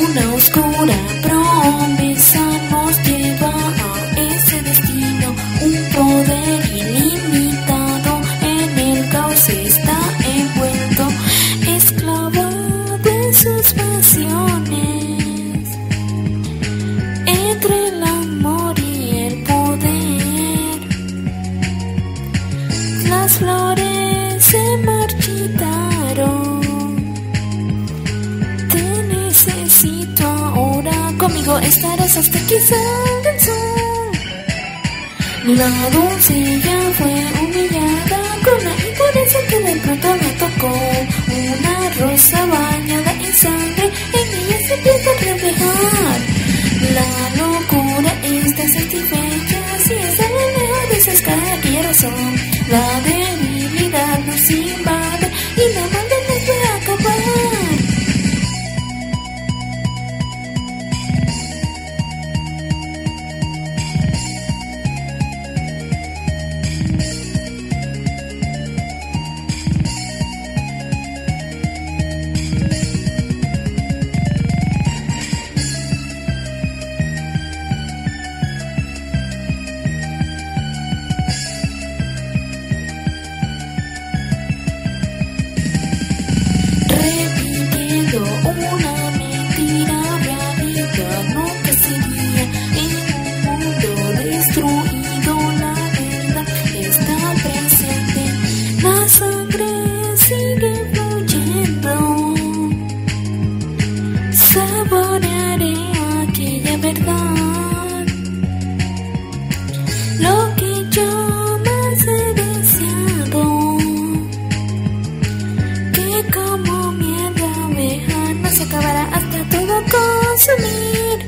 Una oscura promesa nos lleva a ese destino. Un poder ilimitado en el caos está envuelto, esclavo de sus pasiones. Entre el amor y el poder, las flores se marchitaron. Necesito ahora, conmigo estarás hasta que salga el sol. La doncella fue humillada con la impureza que de pronto me tocó. Una rosa bañada en sangre en ella se empieza a reflejar. La locura está satisfecha si esa manera de sus caras que ya no son. La debilidad nos invade y la maldad nos puede acabar. Una mentira realidad nunca sería. En un mundo destruido la verdad está presente. La sangre sigue fluyendo. Saborearé aquella verdad, lo que yo más he deseado, que como mierda abeja se acabará hasta todo consumir.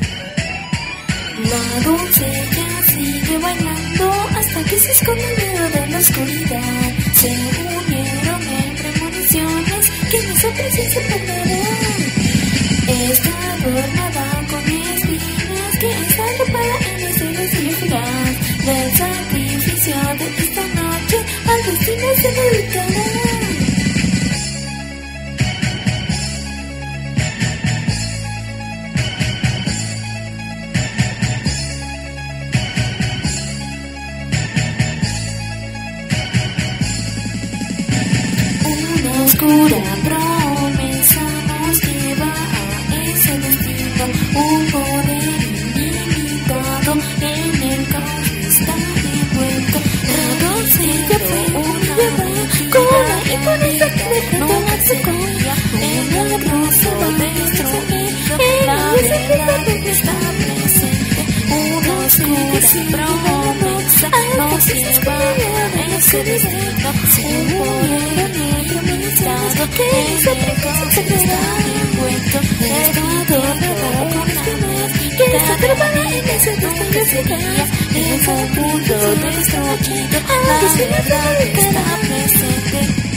La doncella sigue bailando hasta que se esconde el miedo de la oscuridad. Se unieron en premoniciones que nosotros sí se perderán. Está adornada con espinas que está atrapada en los sueños y lujuras. Del sacrificio de esta noche al destino se dedicará. Oscura promesa nos lleva a ese destino. Un poder ilimitado en el caos está envuelto. La doncella fue humillada con la impureza que de pronto me tocó. En la rosa destruida la verdad está presente. Una oscura promesa nos lleva a ese destino. Un poder ilimitado que se precoce se envuelto. Está adornada con espinas que está atrapada en ese destino sería. En un mundo destruido la verdad está presente.